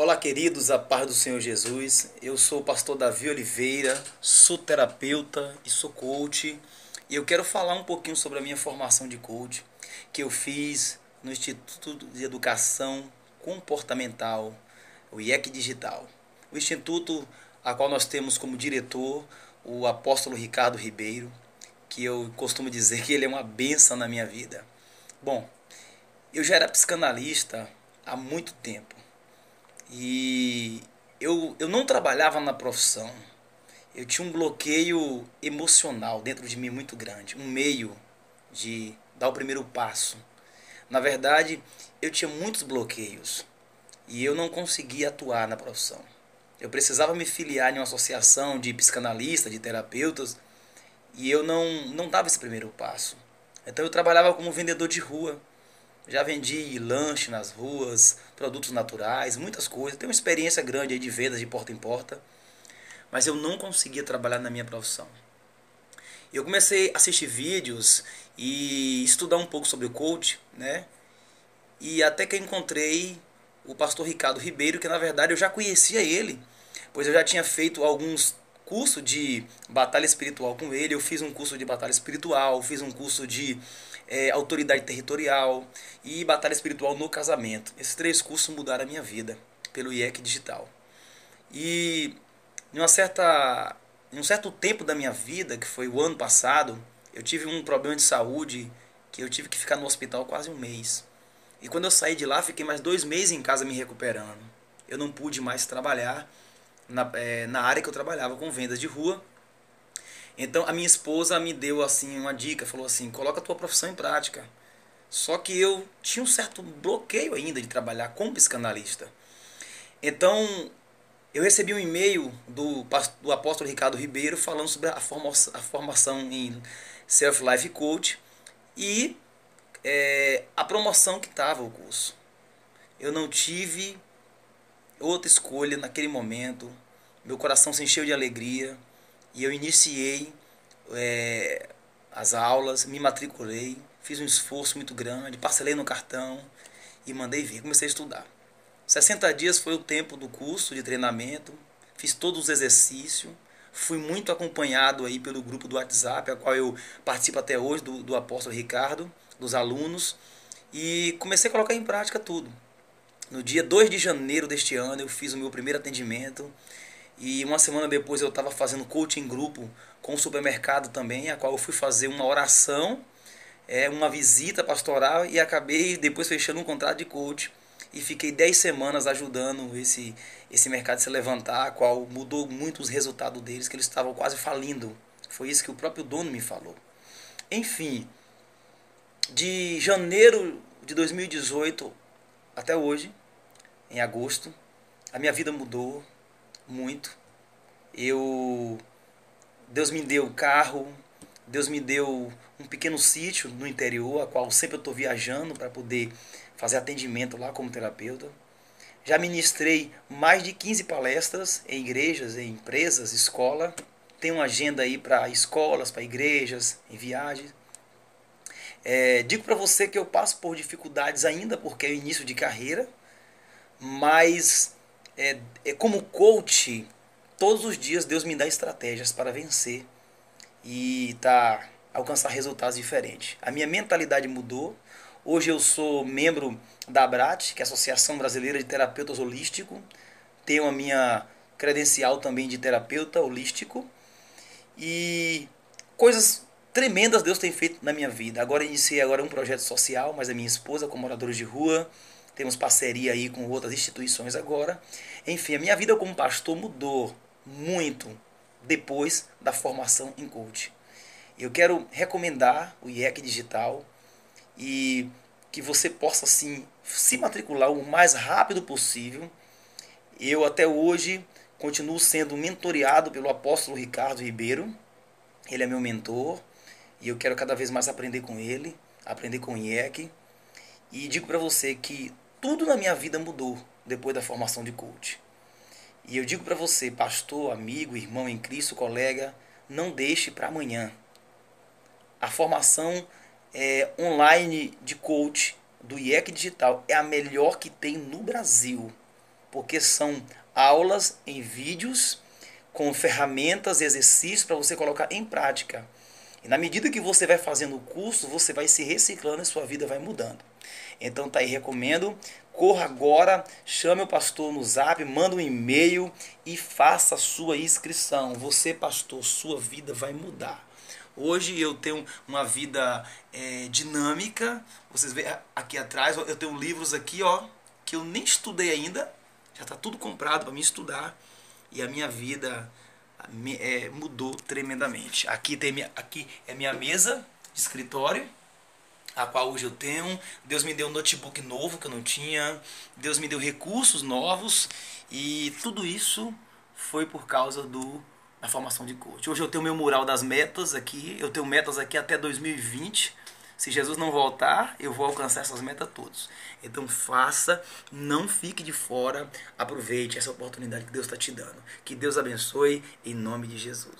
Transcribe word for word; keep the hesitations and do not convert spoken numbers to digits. Olá, queridos, a paz do Senhor Jesus. Eu sou o pastor Davi Oliveira, sou terapeuta e sou coach. E eu quero falar um pouquinho sobre a minha formação de coach que eu fiz no Instituto de Educação Comportamental, o I E C Digital. O instituto a qual nós temos como diretor o apóstolo Ricardo Ribeiro, que eu costumo dizer que ele é uma bênção na minha vida. Bom, eu já era psicanalista há muito tempo. E eu, eu não trabalhava na profissão, eu tinha um bloqueio emocional dentro de mim muito grande, um meio de dar o primeiro passo. Na verdade, eu tinha muitos bloqueios e eu não conseguia atuar na profissão. Eu precisava me filiar em uma associação de psicanalistas, de terapeutas, e eu não, não dava esse primeiro passo. Então eu trabalhava como vendedor de rua. Já vendi lanche nas ruas, produtos naturais, muitas coisas. Tenho uma experiência grande aí de vendas de porta em porta. Mas eu não conseguia trabalhar na minha profissão. Eu comecei a assistir vídeos e estudar um pouco sobre o coach, né? E até que eu encontrei o pastor Ricardo Ribeiro, que na verdade eu já conhecia ele. Pois eu já tinha feito alguns cursos de batalha espiritual com ele. Eu fiz um curso de batalha espiritual, fiz um curso de... É, autoridade territorial e batalha espiritual no casamento. Esses três cursos mudaram a minha vida pelo I E C Digital. E em, uma certa, em um certo tempo da minha vida, que foi o ano passado, eu tive um problema de saúde que eu tive que ficar no hospital quase um mês. E quando eu saí de lá, fiquei mais dois meses em casa me recuperando. Eu não pude mais trabalhar na, é, na área que eu trabalhava, com vendas de rua. Então a minha esposa me deu assim uma dica, falou assim, coloca a tua profissão em prática. Só que eu tinha um certo bloqueio ainda de trabalhar como psicanalista. Então eu recebi um e-mail do, do apóstolo Ricardo Ribeiro falando sobre a formação, a formação em Self-Life Coach e é, a promoção que estava o curso. Eu não tive outra escolha naquele momento, meu coração se encheu de alegria. E eu iniciei é, as aulas, me matriculei, fiz um esforço muito grande, parcelei no cartão e mandei vir, comecei a estudar. sessenta dias foi o tempo do curso de treinamento, fiz todos os exercícios, fui muito acompanhado aí pelo grupo do WhatsApp, a qual eu participo até hoje, do, do apóstolo Ricardo, dos alunos, e comecei a colocar em prática tudo. No dia dois de janeiro deste ano eu fiz o meu primeiro atendimento, e uma semana depois eu estava fazendo coaching em grupo com o supermercado também, a qual eu fui fazer uma oração, é, uma visita pastoral e acabei depois fechando um contrato de coach. E fiquei dez semanas ajudando esse, esse mercado a se levantar, a qual mudou muito os resultados deles, que eles estavam quase falindo. Foi isso que o próprio dono me falou. Enfim, de janeiro de dois mil e dezoito até hoje, em agosto, a minha vida mudou. Muito. Eu, Deus me deu carro, Deus me deu um pequeno sítio no interior, a qual sempre eu estou viajando para poder fazer atendimento lá como terapeuta. Já ministrei mais de quinze palestras em igrejas, em empresas, escola. Tenho uma agenda aí para escolas, para igrejas, em viagens. É, digo para você que eu passo por dificuldades ainda, porque é o início de carreira, mas... É, é como coach, todos os dias Deus me dá estratégias para vencer e tá, alcançar resultados diferentes. A minha mentalidade mudou. Hoje eu sou membro da Abrat, que é a Associação Brasileira de Terapeutas Holístico. Tenho a minha credencial também de terapeuta holístico. E coisas tremendas Deus tem feito na minha vida. Agora iniciei agora um projeto social, mas a minha esposa com moradores de rua... Temos parceria aí com outras instituições agora. Enfim, a minha vida como pastor mudou muito depois da formação em coach. Eu quero recomendar o I E C Digital e que você possa assim, se matricular o mais rápido possível. Eu até hoje continuo sendo mentoreado pelo apóstolo Ricardo Ribeiro. Ele é meu mentor e eu quero cada vez mais aprender com ele, aprender com o I E C. E digo para você que tudo na minha vida mudou depois da formação de coach. E eu digo para você, pastor, amigo, irmão em Cristo, colega, não deixe para amanhã. A formação é, online de coach do I E C Digital é a melhor que tem no Brasil. porque são aulas em vídeos com ferramentas e exercícios para você colocar em prática. E na medida que você vai fazendo o curso, você vai se reciclando e sua vida vai mudando. Então tá aí, recomendo. Corra agora, chame o pastor no zap, manda um e-mail e faça a sua inscrição. Você, pastor, sua vida vai mudar. Hoje eu tenho uma vida é, dinâmica. Vocês veem aqui atrás, eu tenho livros aqui, ó, que eu nem estudei ainda. Já tá tudo comprado para mim estudar. E a minha vida é, mudou tremendamente. Aqui, tem minha, aqui é minha mesa de escritório, a qual hoje eu tenho. Deus me deu um notebook novo que eu não tinha. Deus me deu recursos novos. E tudo isso foi por causa do... a formação de coach. Hoje eu tenho meu mural das metas aqui, eu tenho metas aqui até dois mil e vinte, se Jesus não voltar, eu vou alcançar essas metas todas. Então faça, não fique de fora, aproveite essa oportunidade que Deus está te dando. Que Deus abençoe, em nome de Jesus.